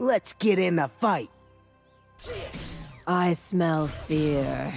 Let's get in the fight. I smell fear.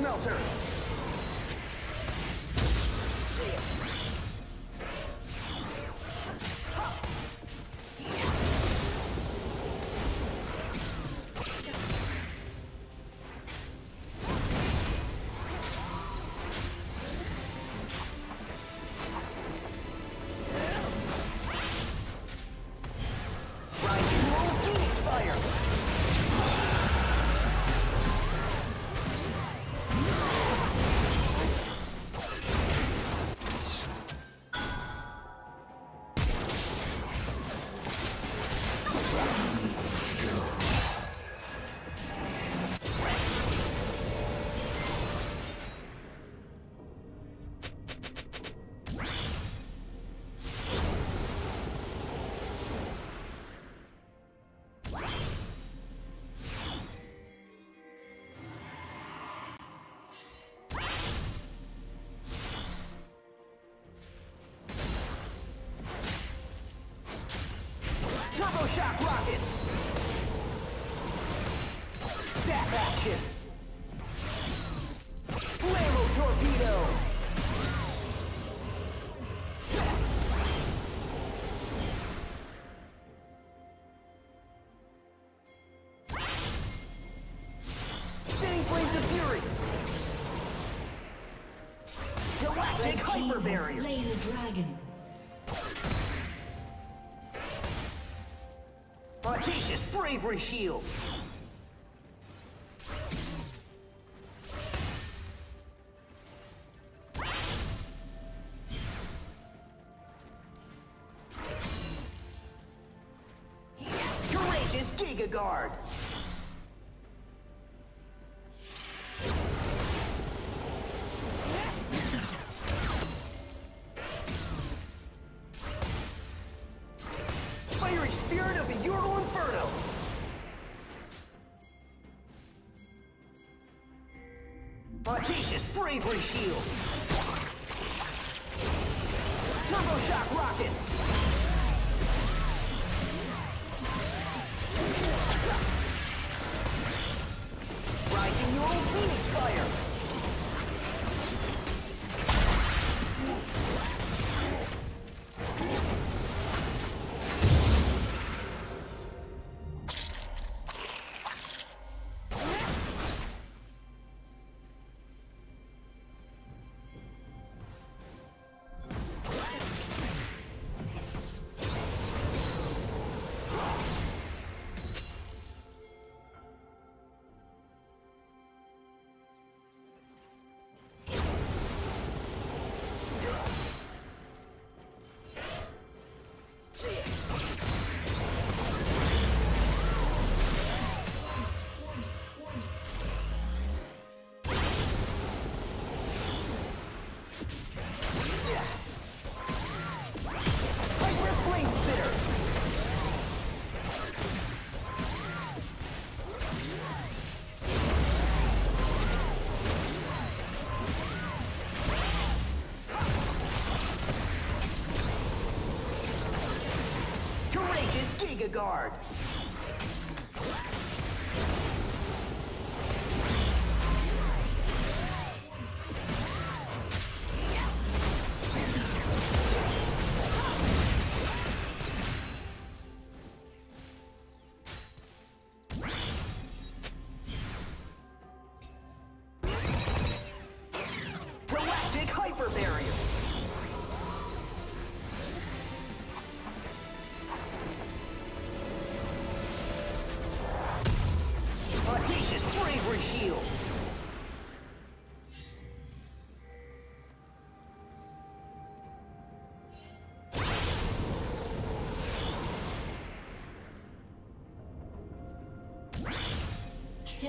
Melter. Shock rockets! Zap action! Flammo torpedo! Spinning flames of fury! Galactic hyper barrier! Slay the dragon! Audacious bravery shield! Courageous Giga Guard! Audacious bravery shield! Turbo shock rockets! Rising your own Phoenix fire! launches Giga Guard. Audacious Bravery Shield!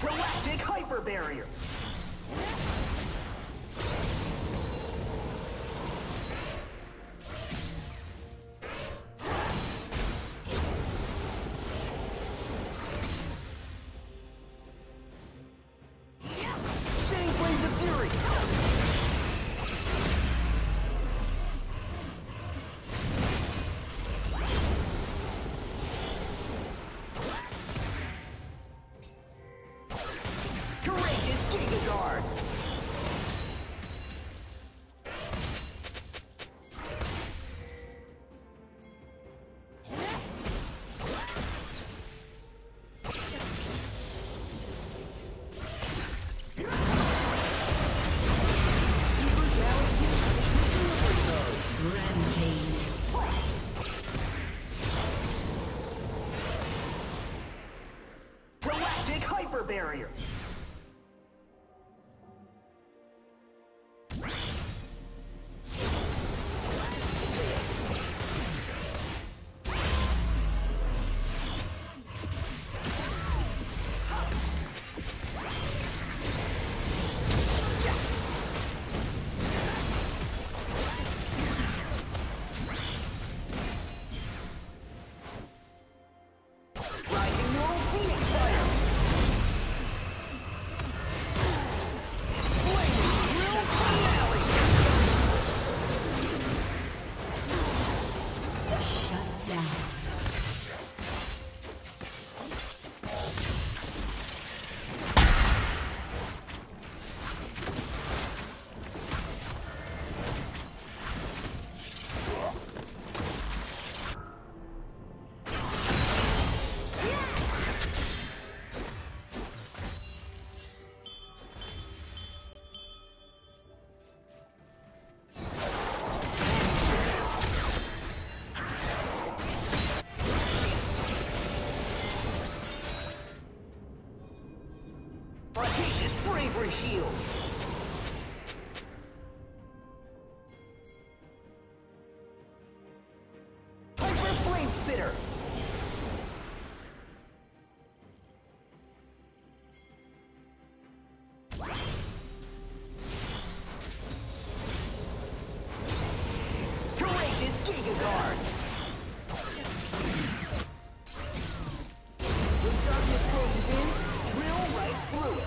Galactic Hyper Barrier. Hyper Barrier. Audacious Bravery Shield! Hyper Flame Spitter! Courageous Giga Guard! When darkness closes in, drill right through it.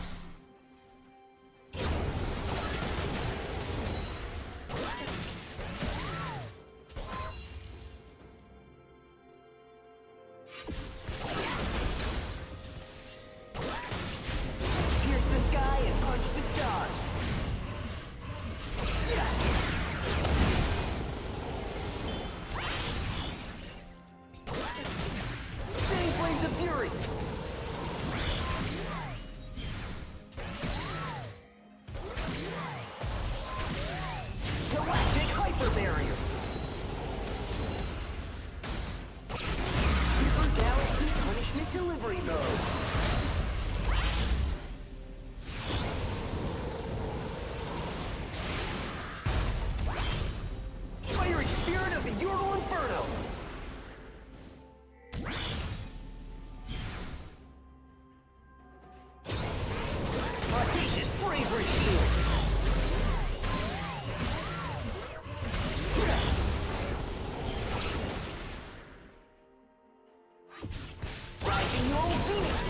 Fury.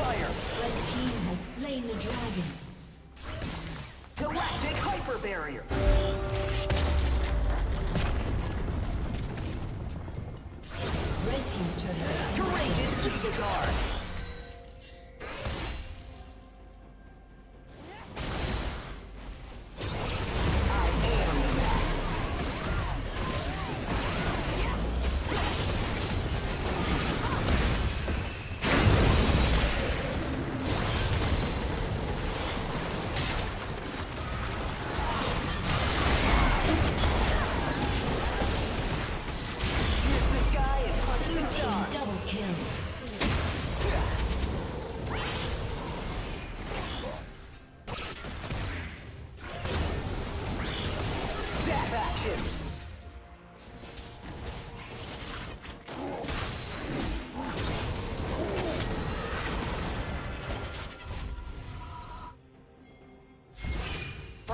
fire! Red team has slain the dragon. Galactic hyper barrier! Red team's turn. Courageous Giga Guard!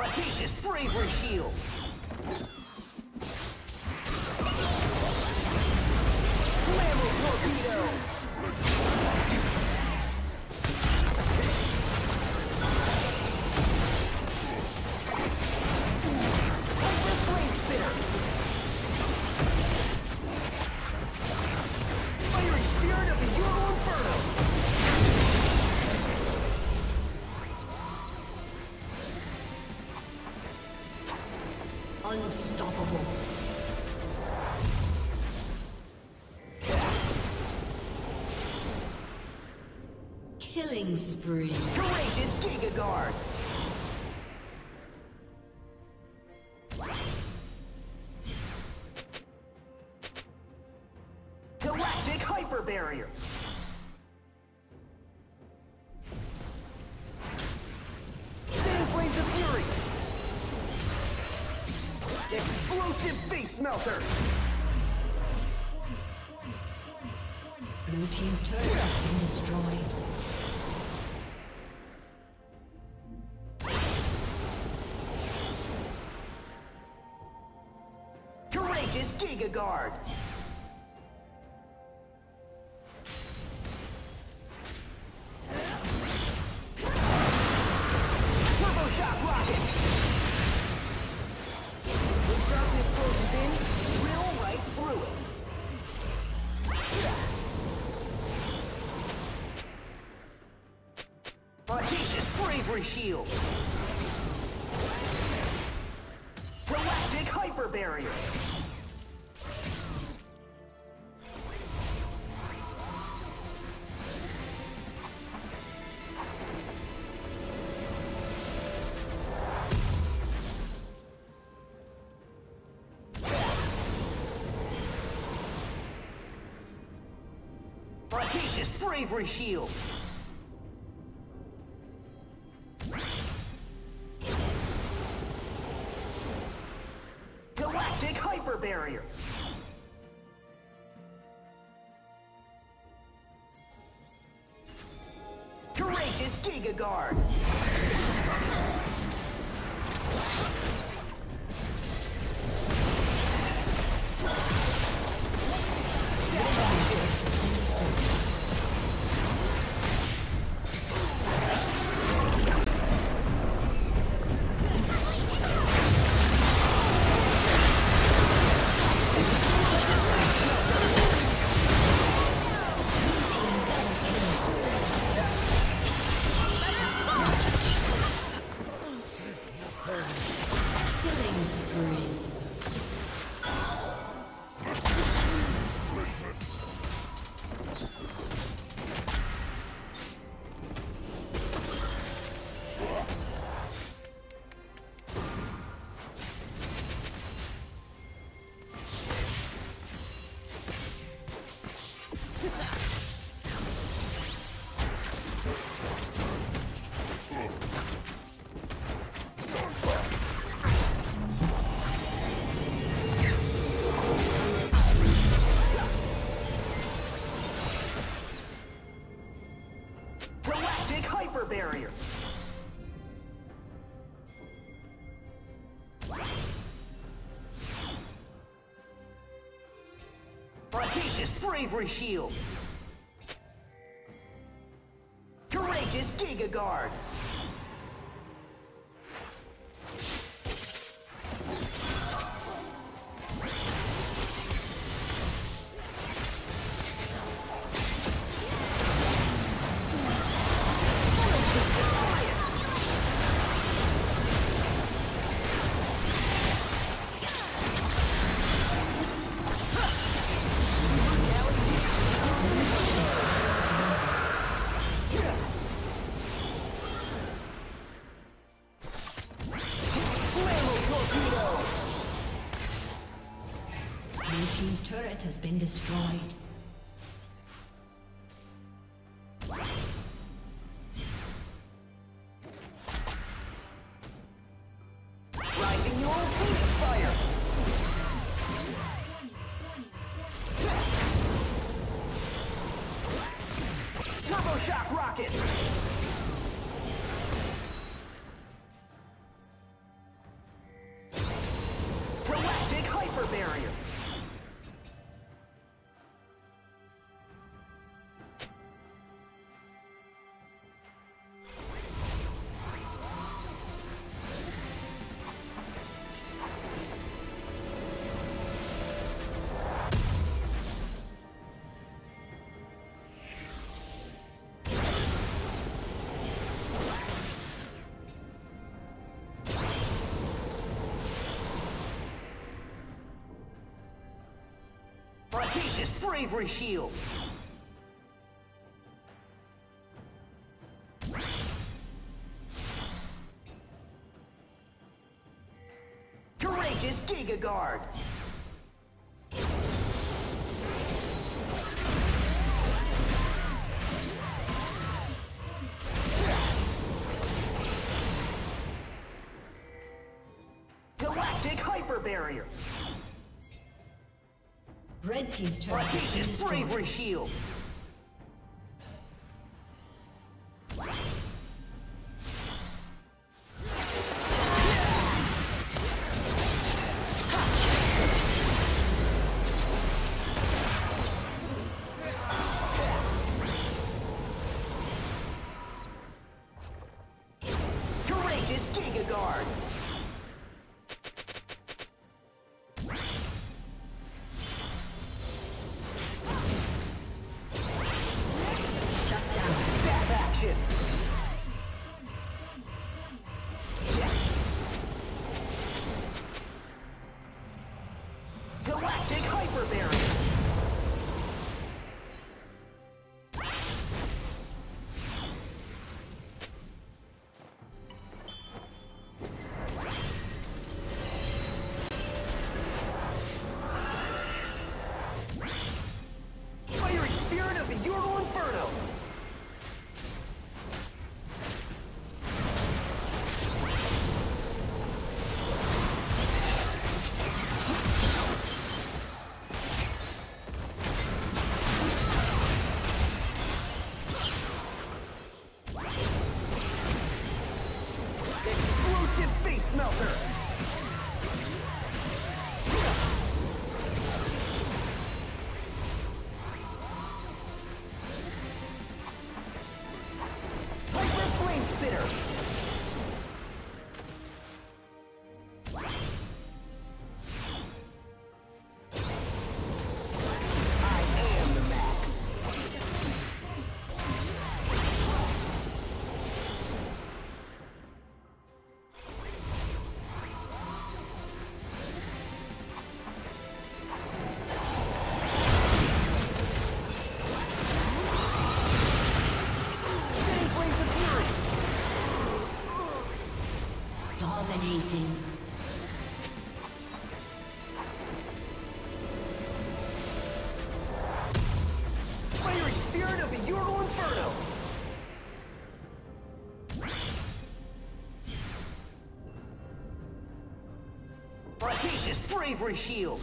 Audacious bravery shield. Flammable torpedo. Hyper flame spinner. Fiery spirit of the Euro Inferno. Unstoppable. Killing spree. Courageous Giga Guard. Galactic hyper barrier. Explosive face melter! Blue team's turret has been destroyed. Courageous Giga Guard! Shield. Galactic hyper barrier. Audacious bravery shield. Barrier. Courageous Giga Guard. Barrier. Audacious bravery shield. Giga Guard. Has been destroyed. Audacious bravery shield. Courageous Giga Guard. Galactic Hyper Barrier. Red team's turret has been destroyed. Bravery shield. Courageous Giga Guard. Dominating. Fiery Spirit of the Ural Inferno. Audacious Bravery Shield.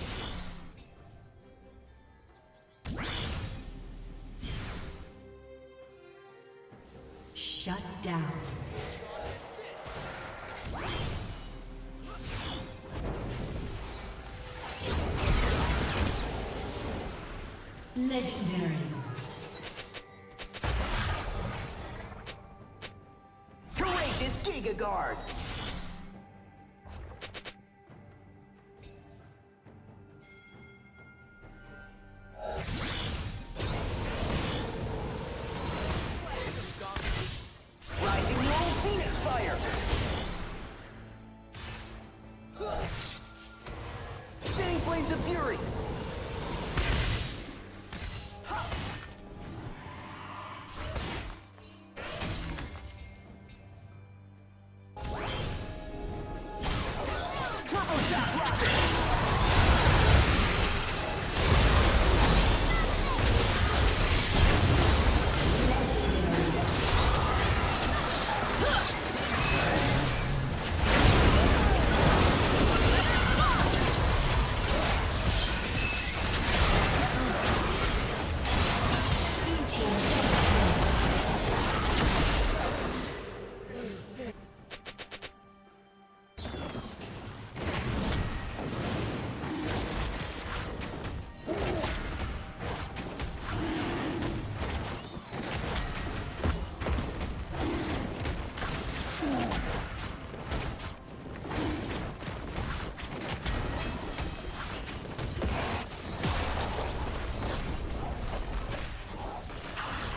Shut down. Legendary. guard.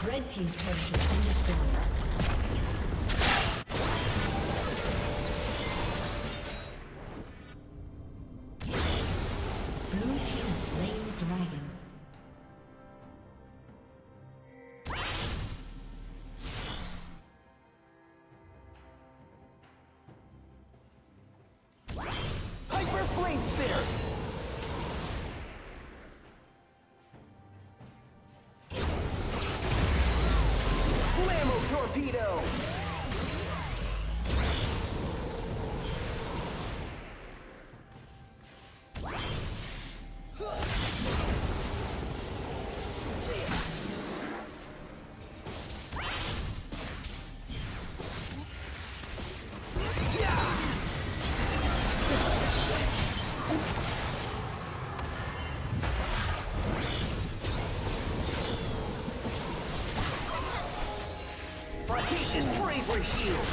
Red team's turret has been destroyed. Torpedo! Bravery shield.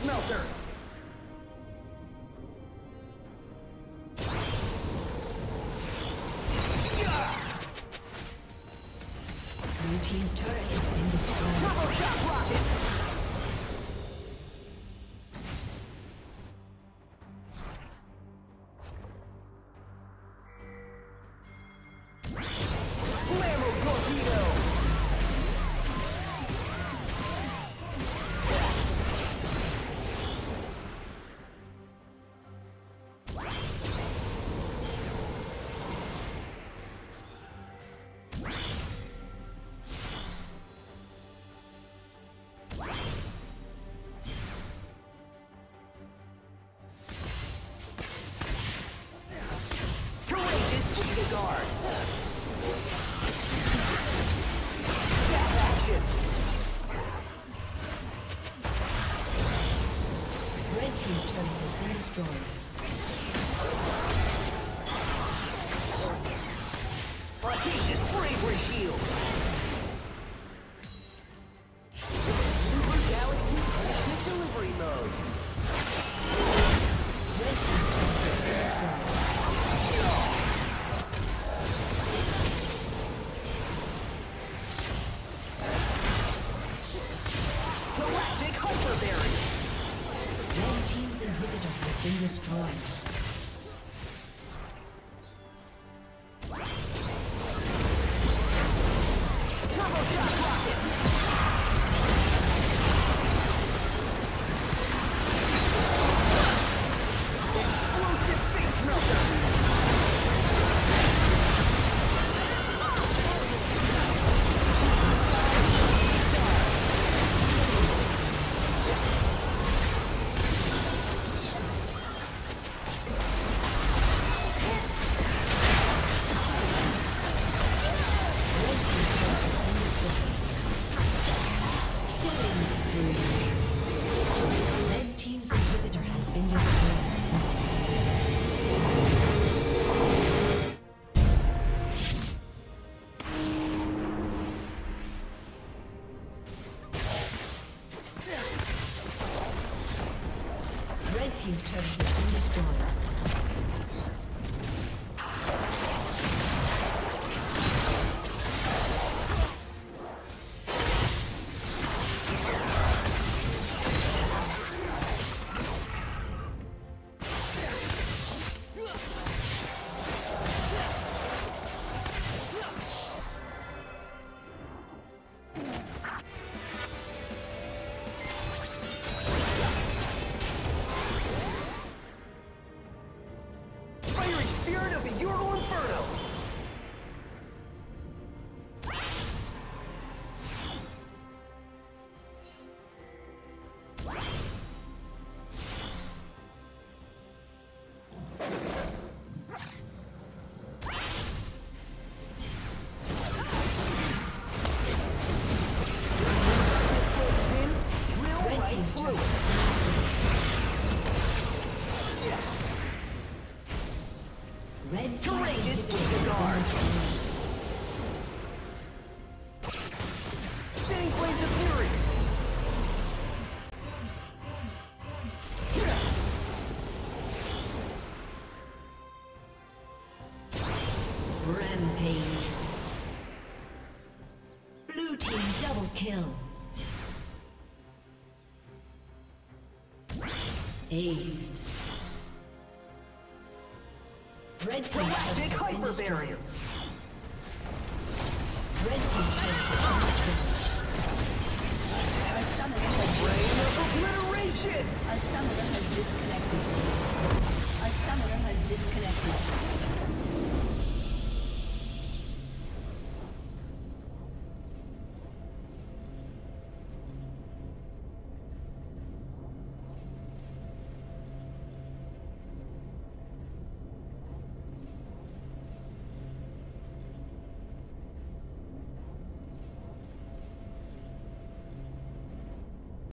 Smelter! Blue team's turret has been destroyed. Turbo shot rockets! Audacious bravery shield! Super Galaxy punishment delivery mode! Red team's turret is destroyed. Galactic hyper barrier! Red team's inhibitors have been destroyed. Team's turret has been destroyed. Courageous Gengar! Spinning Blades of Fury! Rampage! Blue team double kill! Aced! Red team hyper barrier. Red team a summoner has brain of obliteration. A summoner has disconnected. A summoner